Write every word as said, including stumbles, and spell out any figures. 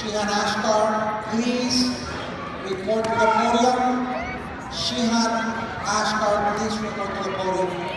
Shihan Ashkar, please report to the podium. Shihan Ashkar, please report to the podium.